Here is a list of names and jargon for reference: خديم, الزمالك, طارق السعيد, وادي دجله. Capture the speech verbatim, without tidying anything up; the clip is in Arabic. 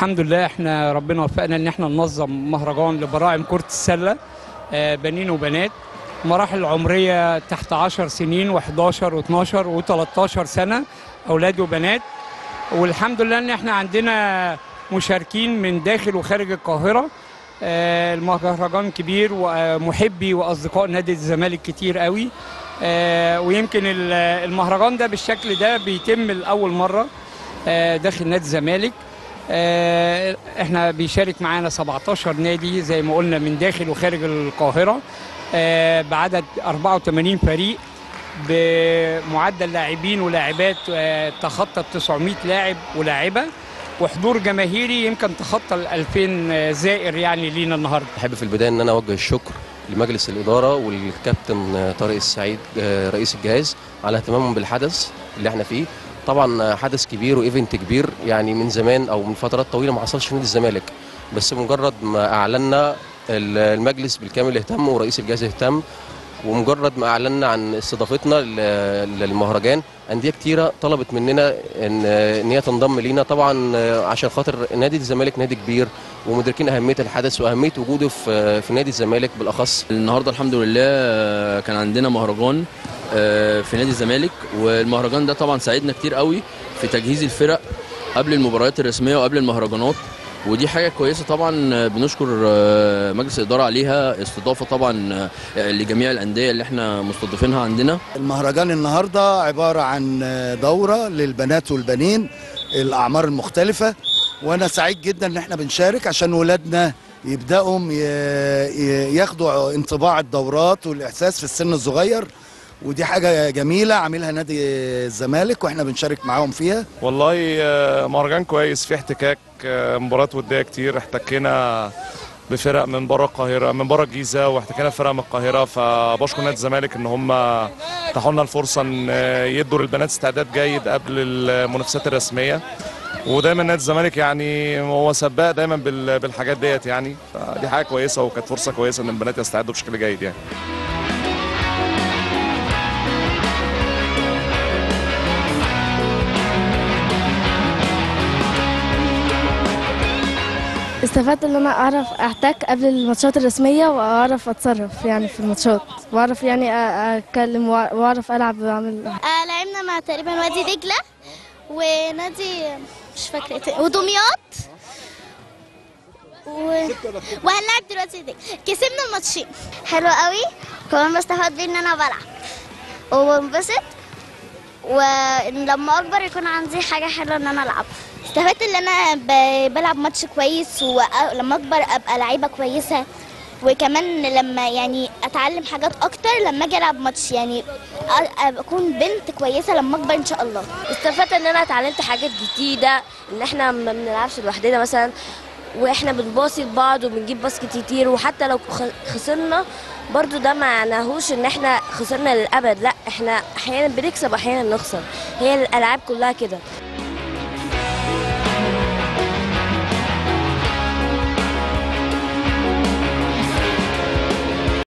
الحمد لله احنا ربنا وفقنا ان احنا ننظم مهرجان لبراعم كرة السلة بنين وبنات، مراحل عمرية تحت عشر سنين وأحد عشر واتناشر وتلتاشر سنة، أولاد وبنات. والحمد لله ان احنا عندنا مشاركين من داخل وخارج القاهرة. المهرجان كبير ومحبي واصدقاء نادي الزمالك كتير قوي، ويمكن المهرجان ده بالشكل ده بيتم لاول مره داخل نادي الزمالك. احنا بيشارك معانا سبعتاشر نادي زي ما قلنا من داخل وخارج القاهره، بعدد أربعة وتمانين فريق، بمعدل لاعبين ولاعبات تخطى تسعمية لاعب ولاعبه، وحضور جماهيري يمكن تخطى ال ألفين زائر يعني لينا النهارده. احب في البدايه ان انا اوجه الشكر لمجلس الاداره والكابتن طارق السعيد رئيس الجهاز على اهتمامهم بالحدث اللي احنا فيه. طبعا حدث كبير وايفنت كبير، يعني من زمان او من فترات طويله ما حصلش في نادي الزمالك، بس مجرد ما اعلنا المجلس بالكامل اهتم ورئيس الجهاز اهتم، ومجرد ما اعلنا عن استضافتنا للمهرجان انديه كتيره طلبت مننا ان ان هي تنضم لينا، طبعا عشان خاطر نادي الزمالك نادي كبير ومدركين اهميه الحدث واهميه وجوده في في نادي الزمالك بالاخص. النهارده الحمد لله كان عندنا مهرجان في نادي الزمالك، والمهرجان ده طبعا ساعدنا كتير قوي في تجهيز الفرق قبل المباريات الرسميه وقبل المهرجانات، ودي حاجه كويسه طبعا بنشكر مجلس الاداره عليها، استضافه طبعا لجميع الانديه اللي احنا مستضيفينها عندنا. المهرجان النهارده عباره عن دوره للبنات والبنين الاعمار المختلفه، وانا سعيد جدا ان احنا بنشارك عشان ولادنا يبداوا ياخدوا انطباع الدورات والاحساس في السن الصغير، ودي حاجه جميله عاملها نادي الزمالك واحنا بنشارك معاهم فيها. والله مهرجان كويس، فيه احتكاك، مباريات وديه كتير، احتكينا بفرق من بره القاهره من بره الجيزه، واحتكينا بفرق من القاهره، فبشكر نادي الزمالك ان هم اتاحوا لنا الفرصه ان يدوا للبنات استعداد جيد قبل المنافسات الرسميه، ودايما نادي الزمالك يعني هو سباق دايما بالحاجات ديت يعني، فدي حاجه كويسه وكانت فرصه كويسه ان البنات يستعدوا بشكل جيد يعني. استفدت ان انا اعرف احتك قبل الماتشات الرسميه، واعرف اتصرف يعني في الماتشات، واعرف يعني اتكلم، واعرف العب واعمل. آه لعبنا مع تقريبا وادي دجله ونادي مش فاكره ودمياط و... وهنلعب دلوقتي دجله، كسبنا الماتشين. حلو قوي، كمان بستفاد بيه ان انا بلعب وبنبسط، ولما اكبر يكون عندي حاجه حلوه ان انا العب. استفدت ان انا بلعب ماتش كويس، ولما اكبر ابقى لعيبه كويسه، وكمان لما يعني اتعلم حاجات اكتر لما اجي العب ماتش، يعني اكون بنت كويسه لما اكبر ان شاء الله. استفدت ان انا اتعلمت حاجات جديده، ان احنا ما بنلعبش لوحدنا مثلا، واحنا بنباصي لبعض وبنجيب باسكت كتير، وحتى لو خسرنا برضو ده ما معناهوش ان احنا خسرنا للابد، لا احنا احيانا بنكسب احيانا بنخسر، هي الالعاب كلها كده.